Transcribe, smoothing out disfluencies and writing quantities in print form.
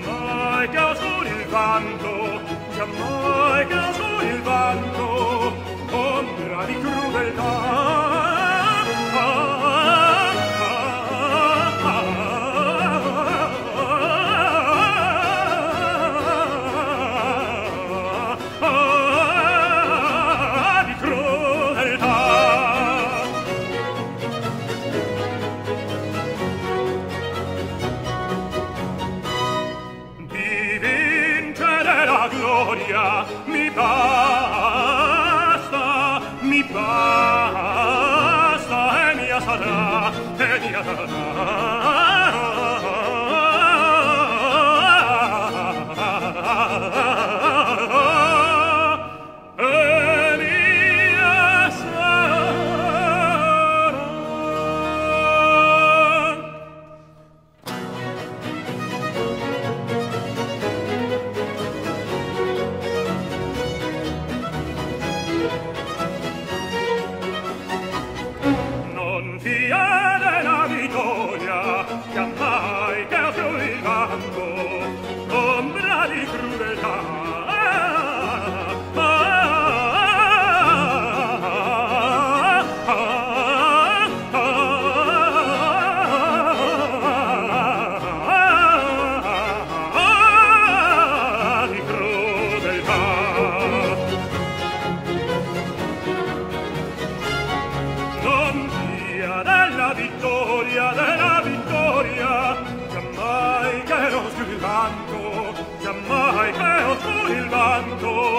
Giammai causò il vanto, giammai causò il vanto, ombra di crudeltà. Giammai che ho il vanto,